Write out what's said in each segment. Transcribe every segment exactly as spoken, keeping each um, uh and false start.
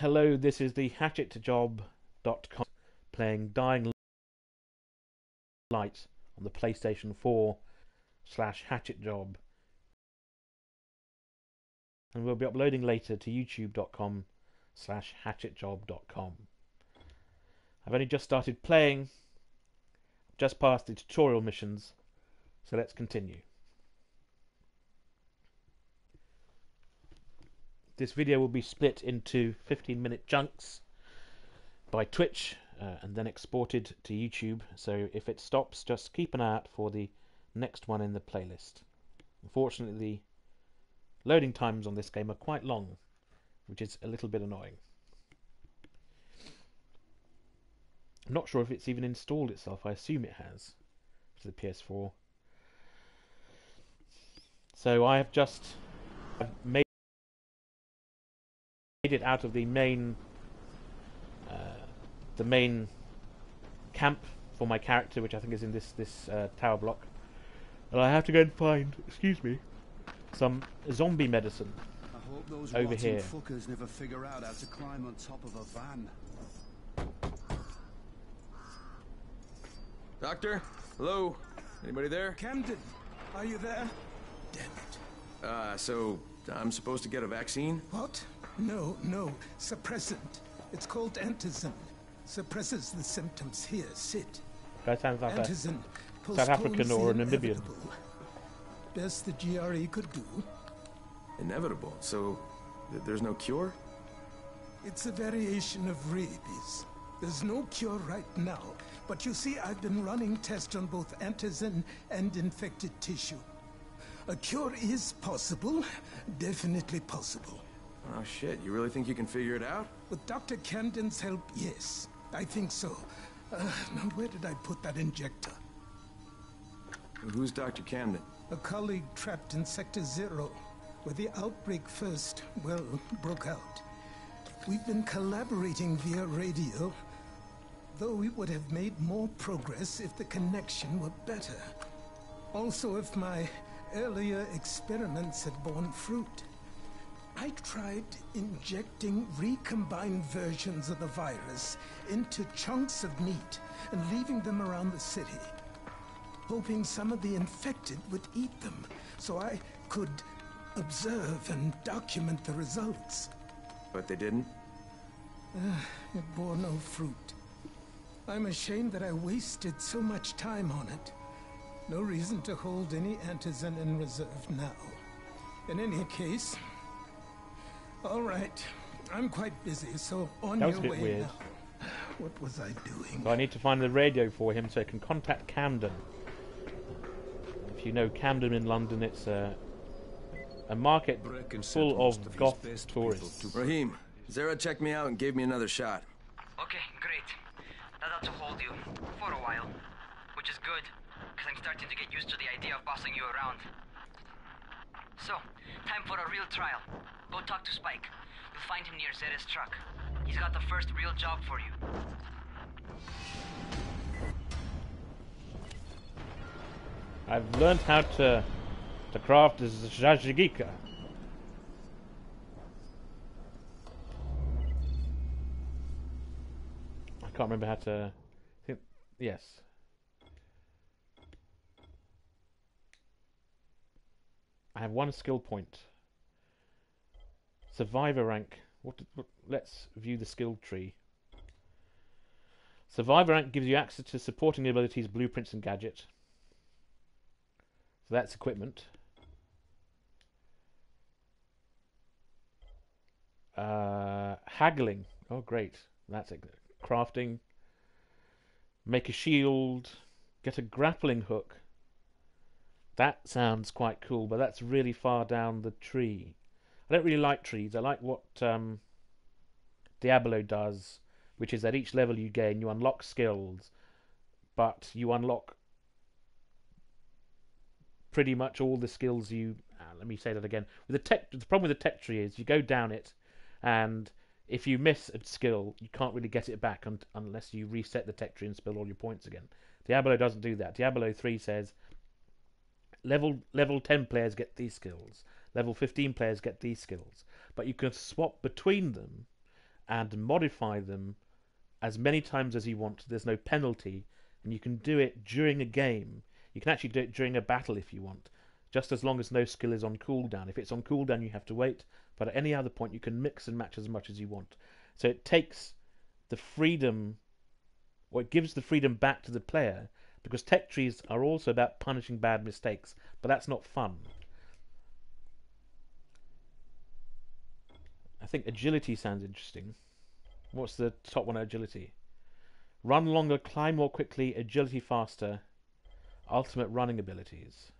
hello, this is the hatchet job dot com playing Dying Light on the PlayStation four slash hatchet job. And we'll be uploading later to youtube.com slash hatchetjob.com. I've only just started playing, just past the tutorial missions, so let's continue. This video will be split into fifteen minute chunks by Twitch uh, and then exported to YouTube, so if it stops, just keep an eye out for the next one in the playlist. Unfortunately, the loading times on this game are quite long, which is a little bit annoying. I'm not sure if it's even installed itself. I assume it has, to the P S four. So I have just I've made it out of the main uh, the main camp for my character, which I think is in this this uh, tower block, and I have to go and find, excuse me, some zombie medicine. I hope those over here. Fuckers never figure out how to climb on top of a van. Doctor? Hello? Anybody there? Camden, are you there? Damn it. Uh, so I'm supposed to get a vaccine? What? No, no. Suppressant. It's called Antizen. Suppresses the symptoms. Here, sit. That sounds like Antizen, a South African or a Namibian. Best the G R E could do. Inevitable? So th there's no cure? It's a variation of rabies. There's no cure right now, but you see, I've been running tests on both antizen and infected tissue. A cure is possible, definitely possible. Oh shit, you really think you can figure it out? With Doctor Camden's help, yes, I think so. Uh, now where did I put that injector? Who's Doctor Camden? A colleague trapped in Sector Zero, where the outbreak first, well, broke out. We've been collaborating via radio, though we would have made more progress if the connection were better. Also, if my earlier experiments had borne fruit. I tried injecting recombined versions of the virus into chunks of meat and leaving them around the city, hoping some of the infected would eat them, so I could observe and document the results. But they didn't? Uh, it bore no fruit. I'm ashamed that I wasted so much time on it. No reason to hold any antizen in reserve now. In any case... All right. I'm quite busy, so on your way now. That was a bit weird. What was I doing? So I need to find the radio for him so I can contact Camden. If you know Camden in London, it's... Uh, A market full of goth tourists. Raheem, Zara checked me out and gave me another shot. Okay, great. That ought to hold you for a while, which is good, because I'm starting to get used to the idea of bossing you around. So, time for a real trial. Go talk to Spike. You'll find him near Zara's truck. He's got the first real job for you. I've learned how to... The craft is Zajigika. I can't remember how to. Think. Yes. I have one skill point. Survivor rank. What? Did, what let's view the skill tree. Survivor rank gives you access to supporting abilities, blueprints, and gadget. So that's equipment. Uh, haggling. Oh, great. That's it. Crafting. Make a shield. Get a grappling hook. That sounds quite cool, but that's really far down the tree. I don't really like trees. I like what um, Diablo does, which is at each level you gain, you unlock skills, but you unlock pretty much all the skills you... Ah, let me say that again. With the, tech, the problem with the tech tree is you go down it, and if you miss a skill, you can't really get it back un unless you reset the tech tree and spill all your points again. Diablo doesn't do that. Diablo three says level level ten players get these skills, level fifteen players get these skills, but you can swap between them and modify them as many times as you want. There's no penalty, and you can do it during a game. You can actually do it during a battle if you want, just as long as no skill is on cooldown. If it's on cooldown, you have to wait, but at any other point, you can mix and match as much as you want. So it takes the freedom, or it gives the freedom back to the player, because tech trees are also about punishing bad mistakes, but that's not fun. I think agility sounds interesting. What's the top one? Agility. Run longer, climb more quickly, agility faster, ultimate running abilities.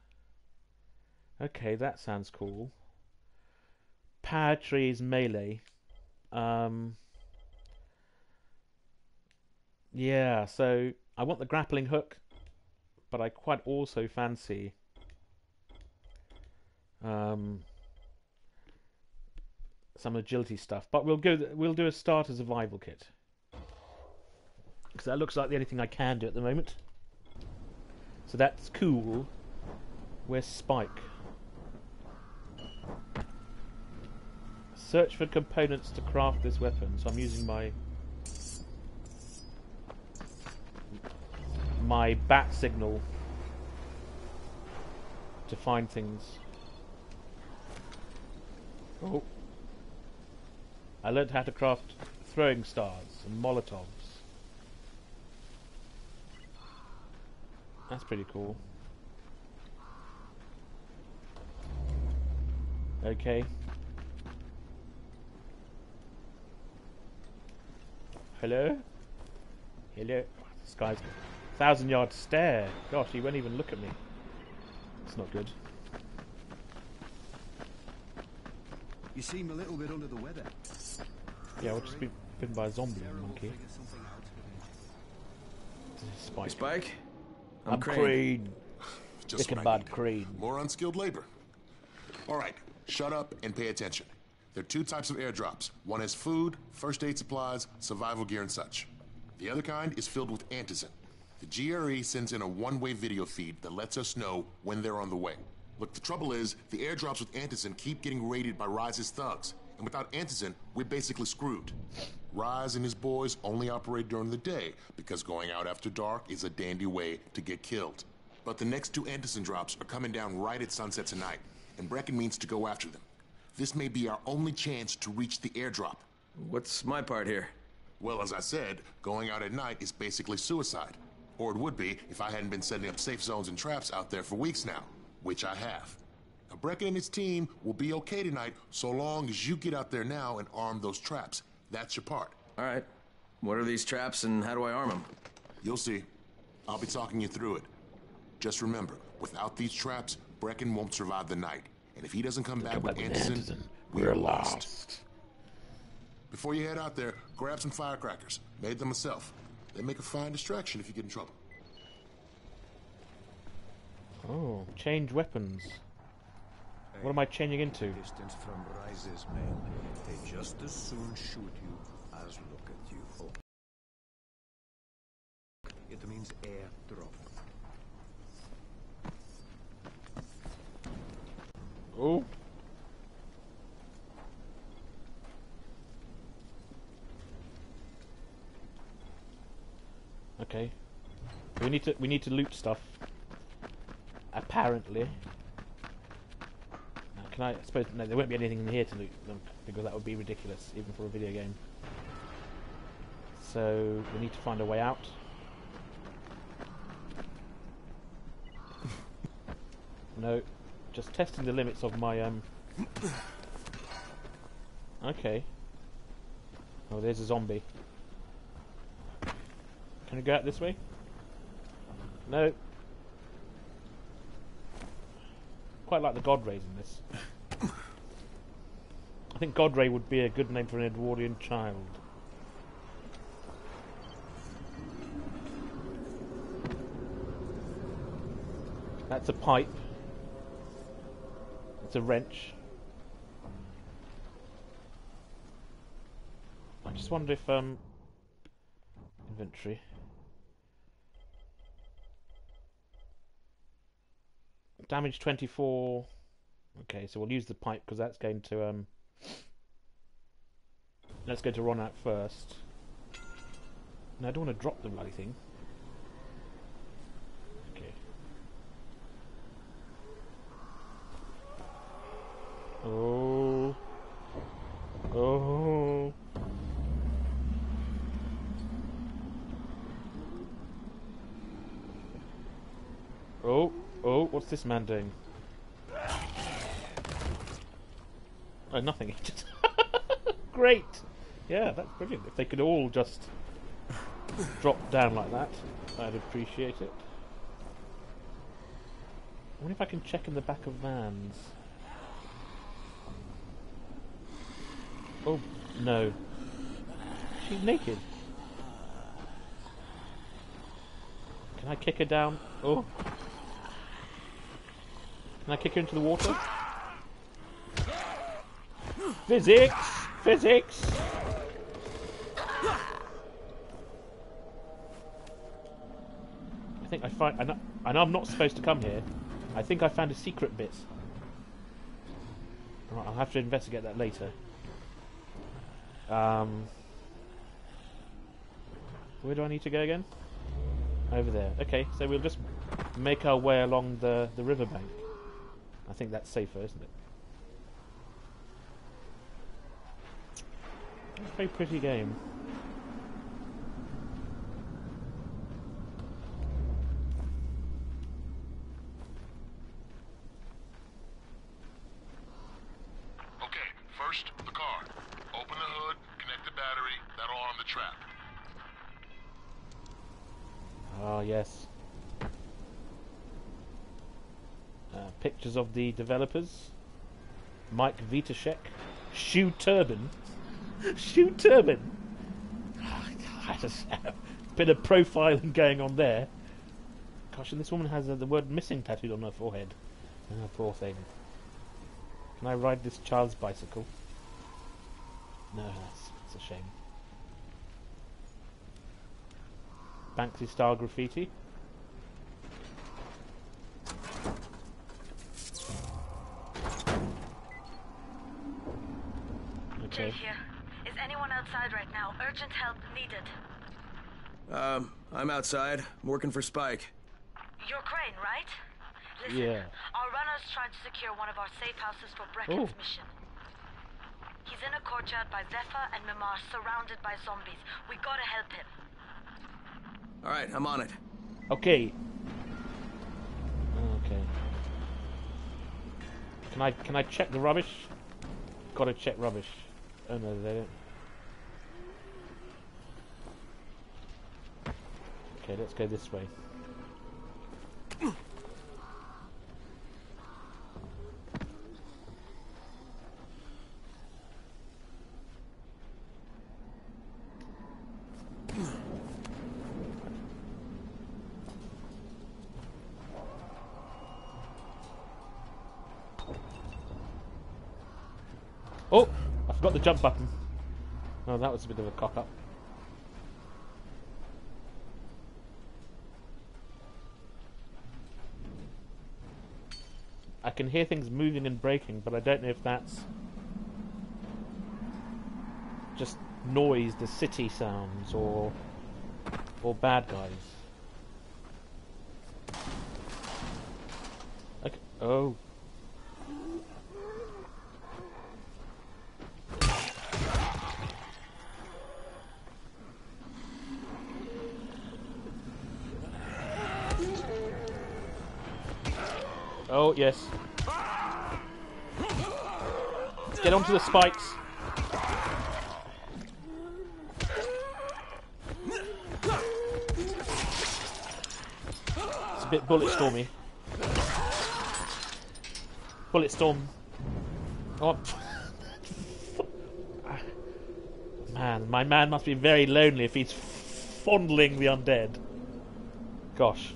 Okay, that sounds cool. Power trees, melee. Um, yeah, so I want the grappling hook, but I quite also fancy um, some agility stuff. But we'll go. We'll do a starter survival kit, because that looks like the only thing I can do at the moment. So that's cool. Where's Spike? Search for components to craft this weapon. So I'm using my my bat signal to find things. Oh. I learned how to craft throwing stars and molotovs. That's pretty cool. Okay. Hello? Hello? Oh, this guy's a thousand yard stare. Gosh, he won't even look at me. It's not good. You seem a little bit under the weather. Yeah, I'll just be bitten by a zombie monkey. Spike. Spike? I'm, I'm Crane. Crane. Just what I need. Crane. More unskilled labor. Alright, shut up and pay attention. There are two types of airdrops. One has food, first aid supplies, survival gear and such. The other kind is filled with Antizen. The G R E sends in a one-way video feed that lets us know when they're on the way. Look, the trouble is, the airdrops with Anderson keep getting raided by Ris's thugs, and without Anderson, we're basically screwed. Rais and his boys only operate during the day, because going out after dark is a dandy way to get killed. But the next two Anderson drops are coming down right at sunset tonight, and Brecken means to go after them. This may be our only chance to reach the airdrop. What's my part here? Well, as I said, going out at night is basically suicide. Or it would be if I hadn't been setting up safe zones and traps out there for weeks now. Which I have. Now, Brecken and his team will be okay tonight, so long as you get out there now and arm those traps. That's your part. All right. What are these traps and how do I arm them? You'll see. I'll be talking you through it. Just remember, without these traps, Brecken won't survive the night. And if he doesn't come back with Anderson, we're lost. Before you head out there, grab some firecrackers. Made them myself. They make a fine distraction if you get in trouble. Oh, change weapons. What am I changing into? Distance from Rises, man. They just as soon shoot you as look at you. Oh. It means air drop. Oh. Okay. We need to we need to loot stuff. Apparently. Now, can I, I suppose, no, there won't be anything in here to loot, because that would be ridiculous, even for a video game. So, we need to find a way out. No, just testing the limits of my, um... okay. Oh, there's a zombie. Can we go out this way? No. Quite like the God Rays in this. I think God Ray would be a good name for an Edwardian child. That's a pipe. It's a wrench. I just wonder if um inventory. Damage twenty-four. Okay, so we'll use the pipe because that's going to um Let's go to Ronat first. No, I don't want to drop the bloody thing. Okay. Oh. Oh. Oh. Oh, what's this man doing? Oh, nothing. Great! Yeah, that's brilliant. If they could all just drop down like that, I'd appreciate it. I wonder if I can check in the back of vans. Oh, no. She's naked. Can I kick her down? Oh. Can I kick her into the water? Physics! Physics! I think I find... I know, I know I'm not supposed to come here. I think I found a secret bit. Right, I'll have to investigate that later. Um, where do I need to go again? Over there. Okay, so we'll just make our way along the, the riverbank. I think that's safer, isn't it? It's a very pretty game. Okay, first, the car. Open the hood, connect the battery, that'll arm the trap. Ah, yes. Uh, pictures of the developers. Mike Vitashek. Shoe Turban. Shoe Turban! I just have a bit of profiling going on there. Gosh, and this woman has uh, the word missing tattooed on her forehead. Oh, poor thing. Can I ride this child's bicycle? No, that's, that's a shame. Banksy style graffiti. Okay. Right now, urgent help needed. Um, I'm outside. I'm working for Spike. You're Crane, right? Listen, yeah. Our runners tried to secure one of our safe houses for Brecken's Ooh. mission. He's in a courtyard by Zephyr and Mamar, surrounded by zombies. We gotta help him. All right, I'm on it. Okay. Okay. Can I can I check the rubbish? Gotta check rubbish. Oh no, they don't. Okay, let's go this way. Oh, I forgot the jump button. Oh, that was a bit of a cock-up. I can hear things moving and breaking, but I don't know if that's just noise, the city sounds, or or bad guys. Okay. Oh. Oh, yes. Let's get onto the spikes. It's a bit bullet stormy. Bullet storm. Oh. Man, my man must be very lonely if he's fondling the undead. Gosh.